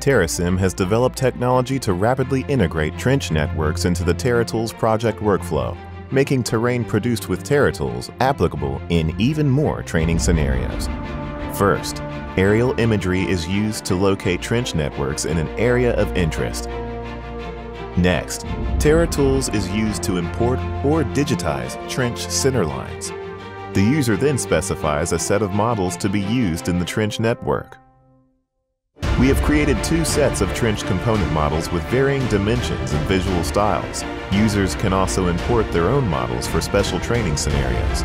TerraSim has developed technology to rapidly integrate trench networks into the TerraTools project workflow, making terrain produced with TerraTools applicable in even more training scenarios. First, aerial imagery is used to locate trench networks in an area of interest. Next, TerraTools is used to import or digitize trench centerlines. The user then specifies a set of models to be used in the trench network. We have created two sets of trench component models with varying dimensions and visual styles. Users can also import their own models for special training scenarios.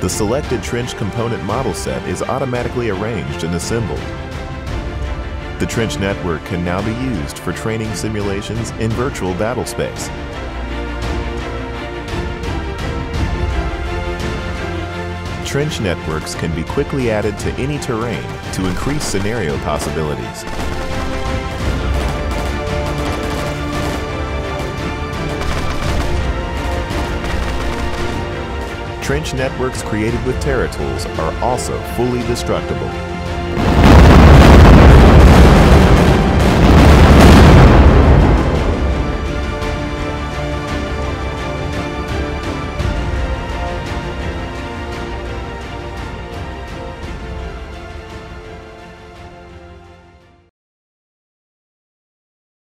The selected trench component model set is automatically arranged and assembled. The trench network can now be used for training simulations in virtual battle space. Trench networks can be quickly added to any terrain to increase scenario possibilities. Trench networks created with TerraTools are also fully destructible.